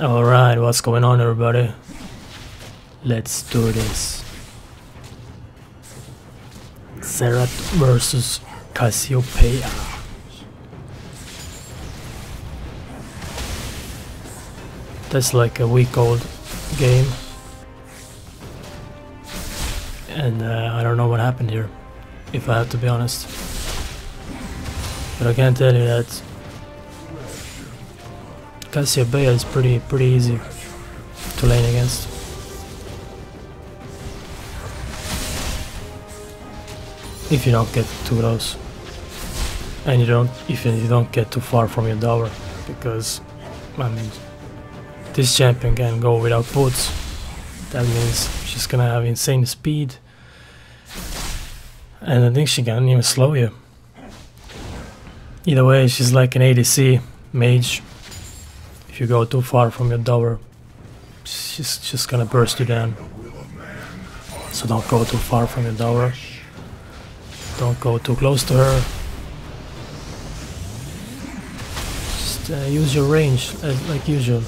Alright, what's going on everybody? Let's do this. Xerath versus Cassiopeia. That's like a week old game. And I don't know what happened here, if I have to be honest. But I can tell you that Cassiopeia is pretty easy to lane against. If you don't get too close, and if you don't get too far from your tower, because I mean this champion can go without boots. That means she's gonna have insane speed, and I think she can't even slow you. Either way, she's like an ADC mage. If you go too far from your tower, she's just gonna burst you down. So don't go too far from your tower. Don't go too close to her. Just use your range like usual.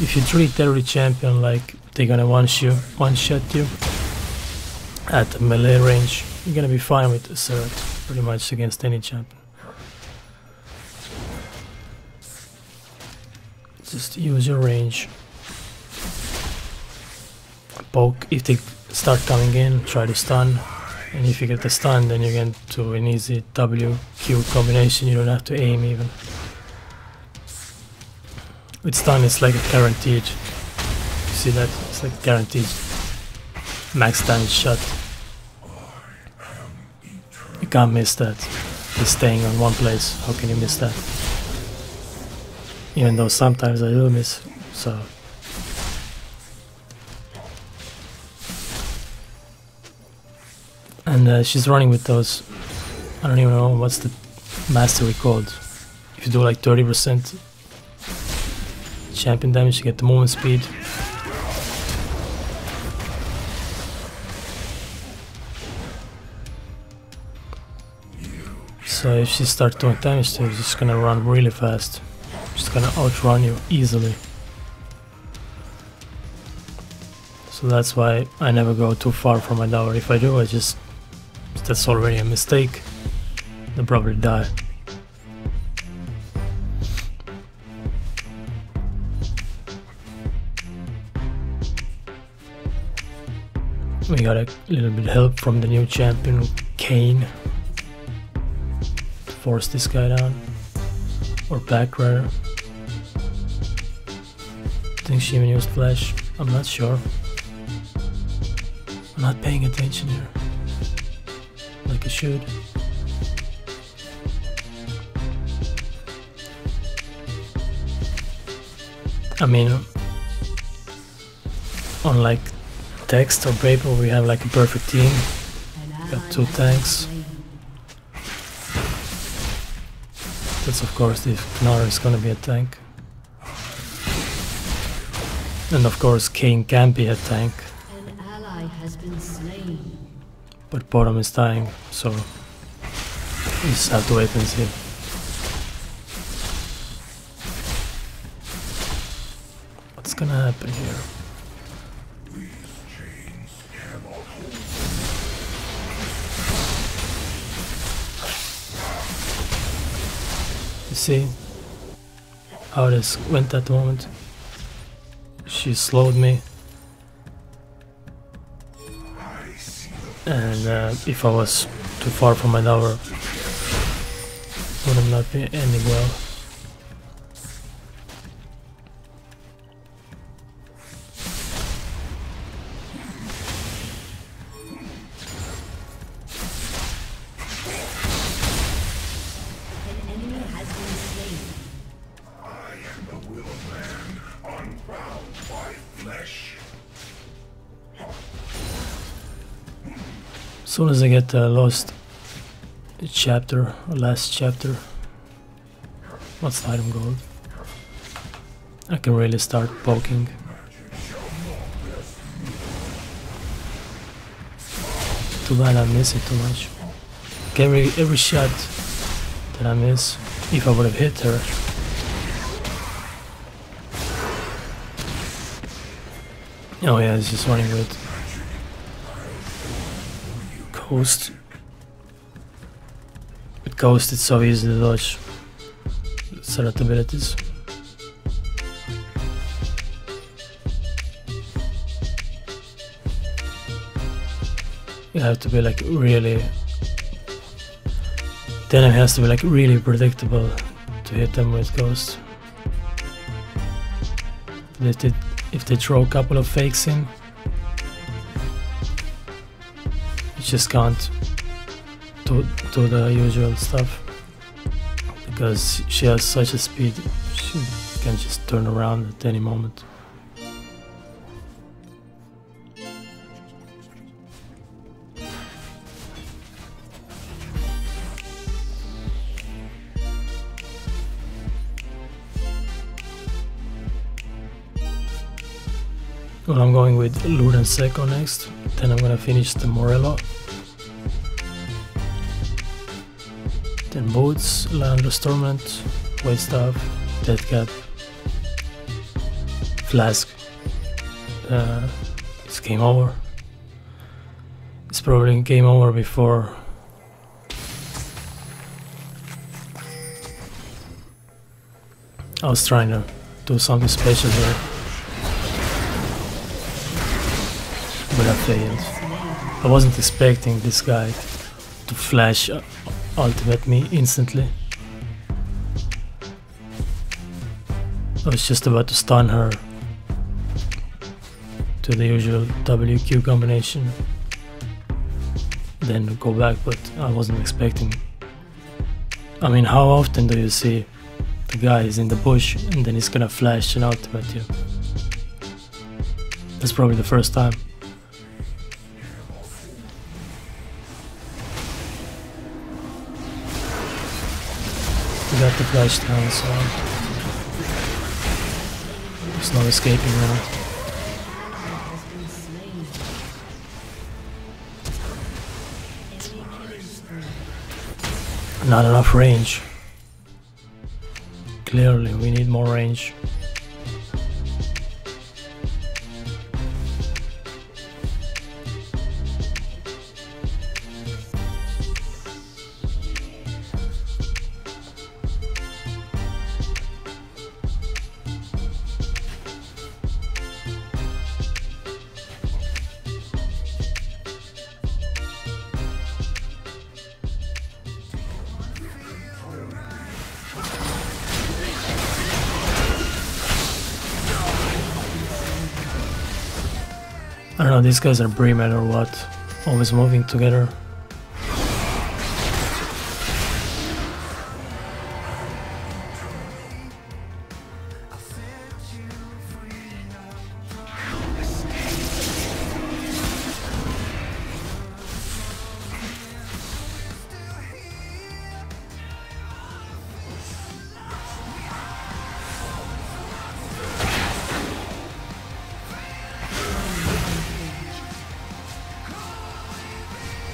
If you treat every champion like they're gonna one-shot you at the melee range, you're gonna be fine with Xerath pretty much against any champion. Just use your range, poke. If they start coming in, try to stun, and if you get the stun, then you get to an easy WQ combination. You don't have to aim even. With stun, it's like a guaranteed. You see that? It's like guaranteed max damage shot. You can't miss that. It's staying on one place. How can you miss that? Even though sometimes I do miss, so... And she's running with those... I don't even know what's the mastery called. If you do like 30% champion damage, you get the movement speed. So if she starts doing damage to you, she's just gonna run really fast. She's gonna outrun you easily. So that's why I never go too far from my tower. If I do, that's already a mistake. They'll probably die. We got a little bit of help from the new champion Kayn to force this guy down. Or back rather. I think she even used flash. I'm not sure. I'm not paying attention here. Like I should. I mean, on like text or paper, we have like a perfect team. Got two tanks. That's of course if Gnar is gonna be a tank. And of course Kayn can be a tank. An ally has been slain. But bottom is dying, so we just have to wait and see. What's gonna happen here? You see how this went at the moment? She slowed me, and if I was too far from my tower, would have not been ending well. As soon as I get the lost chapter, or last chapter, what's the item gold? I can really start poking. Too bad I miss it too much. Every shot that I miss, if I would have hit her, Oh yeah, he's just running with Ghost. With Ghost, it's so easy to dodge Xerath abilities. You have to be like really. The enemy has to be like really predictable to hit them with Ghost. If they throw a couple of fakes in, you just can't do the usual stuff because she has such a speed. She can just turn around at any moment. Well, I'm going with Luden's Echo next, then I'm gonna finish the Morello. Then Boots, Landless Torment, Waste Staff, Death Cap, Flask. It's game over. It's probably game over before. I was trying to do something special here, but I failed. I wasn't expecting this guy to flash ultimate me instantly. I was just about to stun her to the usual WQ combination, then go back, but I wasn't expecting. I mean, how often do you see the guy is in the bush and then he's gonna flash an ultimate you? That's probably the first time. Got the flash down, so there's no escaping now. Not enough range. Clearly, we need more range. I don't know, these guys are Bremen or what, always moving together.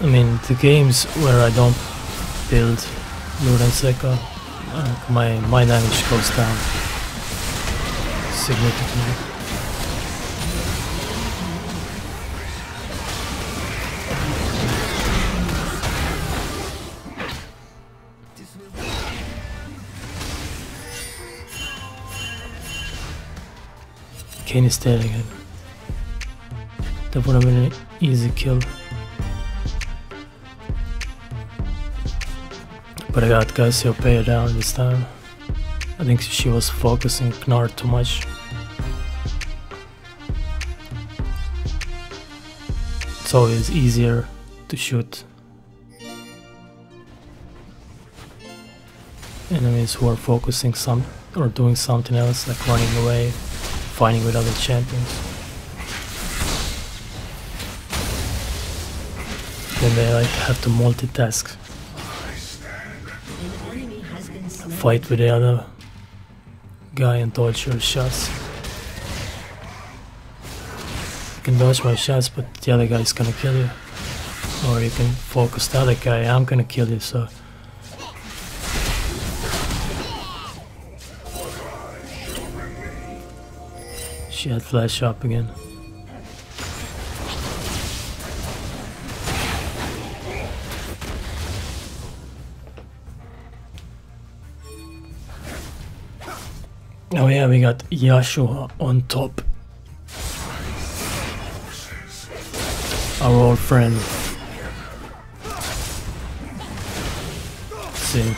I mean, the games where I don't build Luden's Echo, my damage goes down significantly. Kayn is dead again. That would have been an easy kill. But I got Cassiopeia down this time. I think she was focusing Gnar too much. It's always easier to shoot enemies who are focusing some or doing something else, like running away, fighting with other champions. Then they like have to multitask. Fight with the other guy and dodge your shots. You can dodge my shots, but the other guy is gonna kill you. Or you can focus the other guy, I'm gonna kill you, so... She had flash up again. Oh yeah, we got Yasuo on top. Our old friend. Let's see.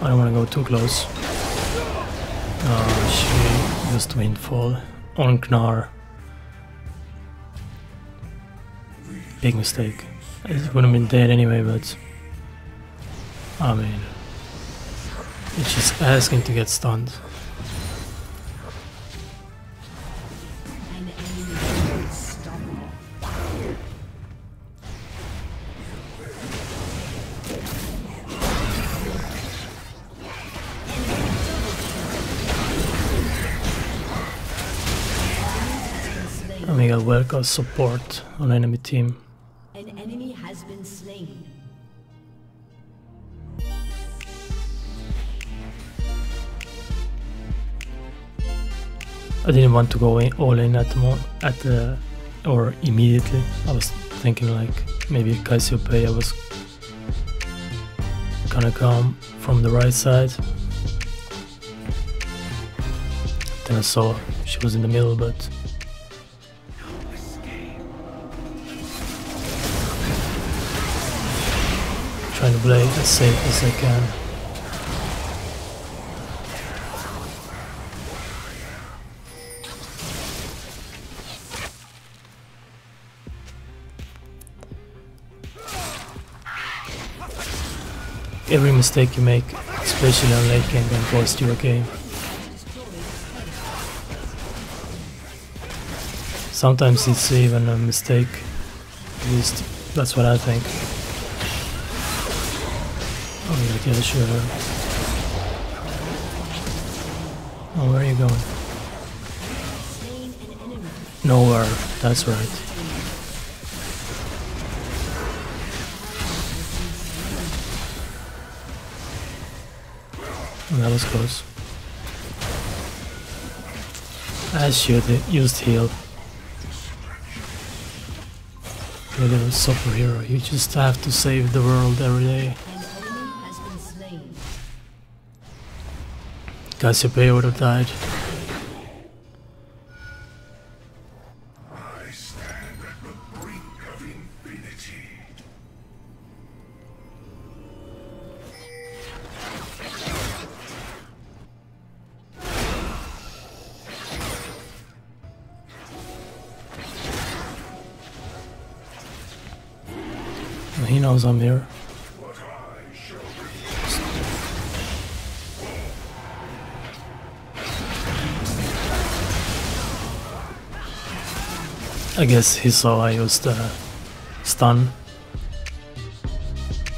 I don't want to go too close. Oh shit, just windfall on Gnar. Big mistake. It wouldn't have been dead anyway, but I mean, it's just asking to get stunned. And we got Velkoz support on enemy team. An enemy has been slain. I didn't want to go in, all in at the or immediately. I was thinking like maybe Cassiopeia was gonna come from the right side. Then I saw she was in the middle, but trying to play as safe as I can. Every mistake you make, especially on late game, can cost you a game. Sometimes it's even a mistake, at least that's what I think. Yeah, sure. Oh, where are you going? Nowhere, that's right. Oh, that was close. I should have used heal. You're a little superhero, you just have to save the world every day. Cassiopeia would have died. I stand at the brink of infinity. Well, he knows I'm here. I guess he saw I used stun.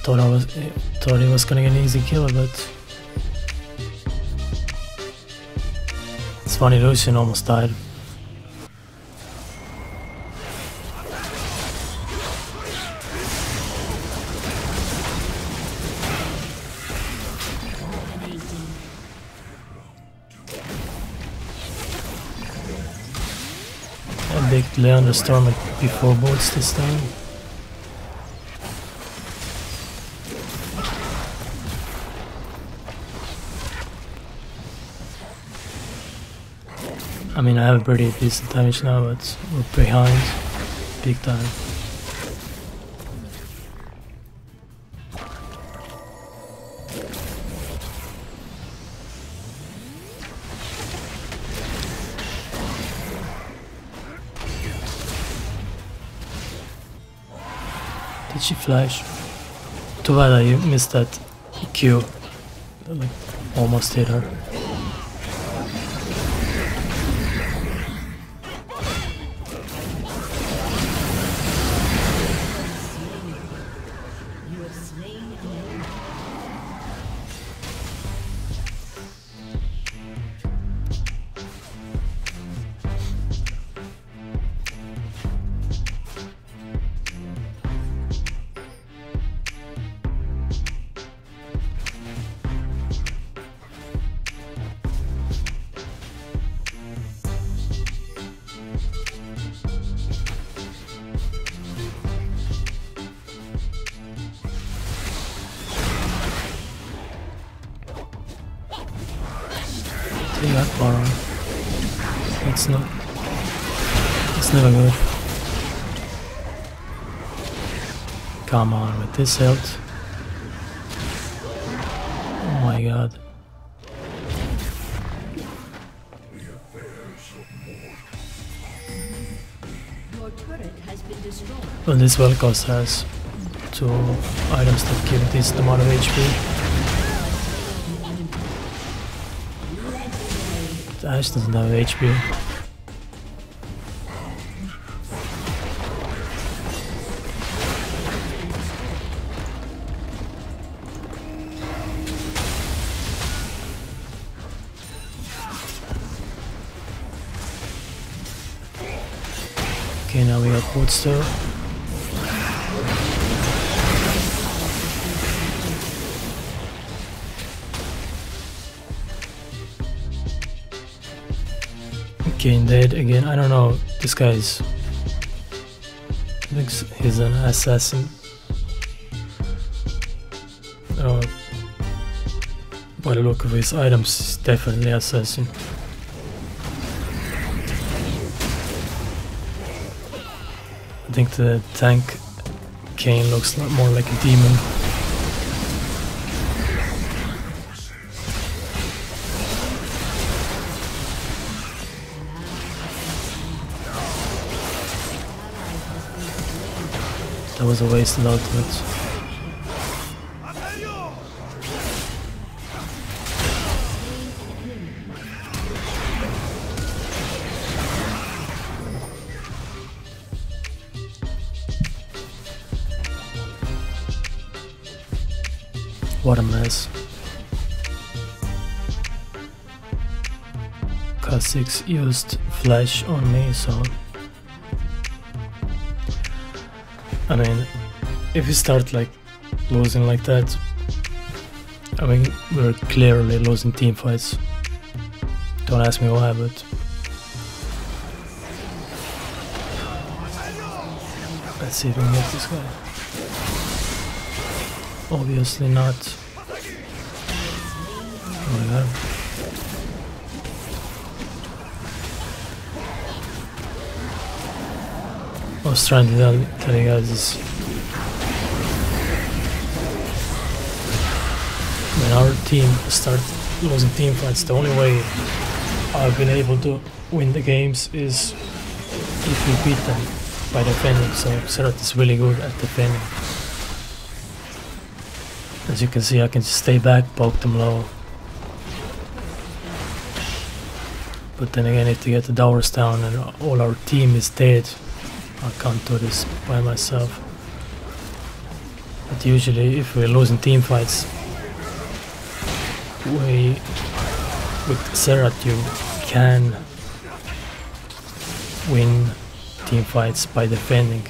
Thought he was gonna get an easy kill, but it's funny, Lucian almost died. Leon the storm before boats this time. I mean, I have pretty decent damage now, but we're behind big time. She flashed. Too bad I missed that Q. Like, almost hit her. that far off. That's not... That's never good. Come on, with this health. Oh my god. Well, this Velkoz has two items that give this amount of HP. The Ashe doesn't have HP. Okay, now we got Woodstow. Okay, dead again. I don't know. This guy's looks he's an assassin. Oh, by the look of his items, he's definitely an assassin. I think the tank Kayn looks more like a demon. That was a wasted output. What a mess. Kha'Zix used flash on me, so... I mean, if we start like losing like that, I mean, we're clearly losing teamfights. Don't ask me why, but... Let's see if we can get this guy. Obviously not. Oh my god. I was trying to tell you guys this. When our team starts losing team fights, the only way I've been able to win the games is if we beat them by defending. So Xerath is really good at defending. As you can see, I can just stay back, poke them low. But then again, if they get the towers down and all our team is dead, I can't do this by myself. But usually, if we're losing team fights, with Xerath you can win team fights by defending.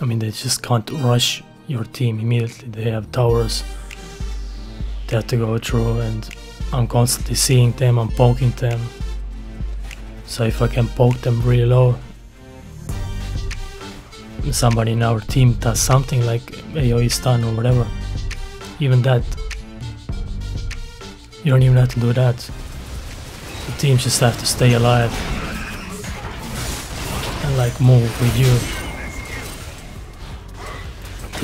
I mean, they just can't rush your team immediately. They have towers they have to go through, and I'm constantly seeing them, I'm poking them. So if I can poke them really low, somebody in our team does something like AoE stun or whatever, even that, you don't even have to do that. The team just have to stay alive and like move with you.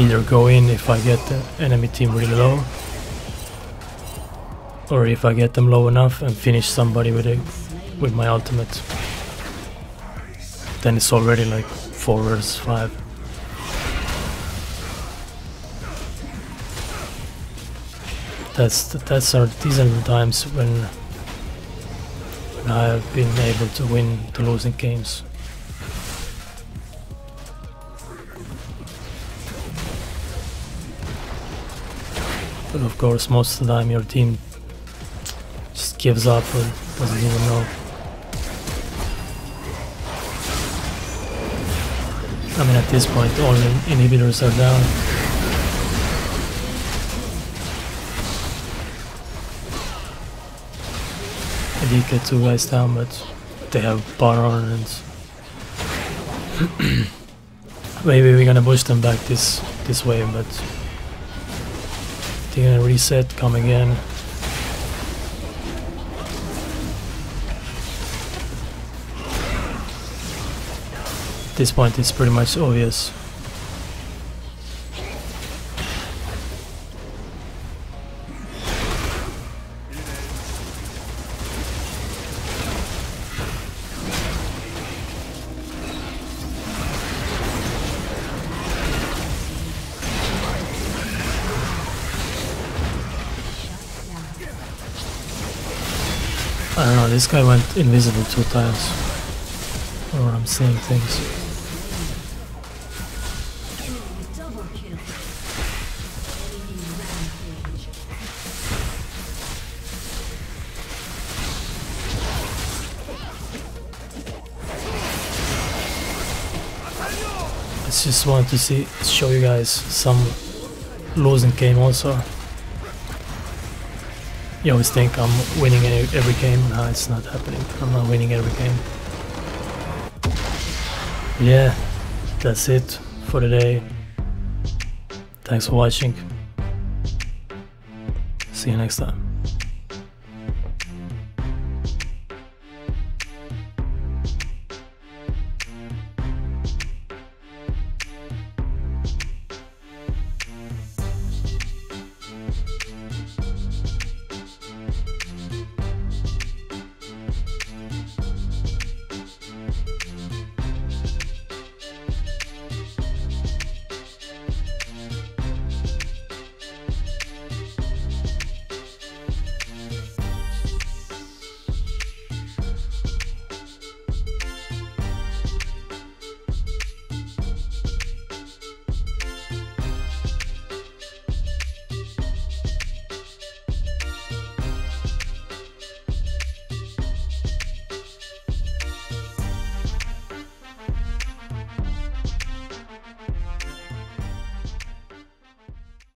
Either go in if I get the enemy team really low, or if I get them low enough and finish somebody with my ultimate, then it's already like 4 versus 5. These are the times when I have been able to win the losing games. But of course, most of the time your team just gives up or doesn't even know. I mean, at this point all the inhibitors are down. I did get 2 guys down, but they have Baron, and maybe we're gonna push them back this way, but... Gonna reset, come again. this point it's pretty much obvious. I don't know, this guy went invisible 2 times. Or I'm seeing things. I just wanted to show you guys some losing game also. You always think I'm winning every game. No, it's not happening. I'm not winning every game. Yeah, that's it for today. Thanks for watching. See you next time.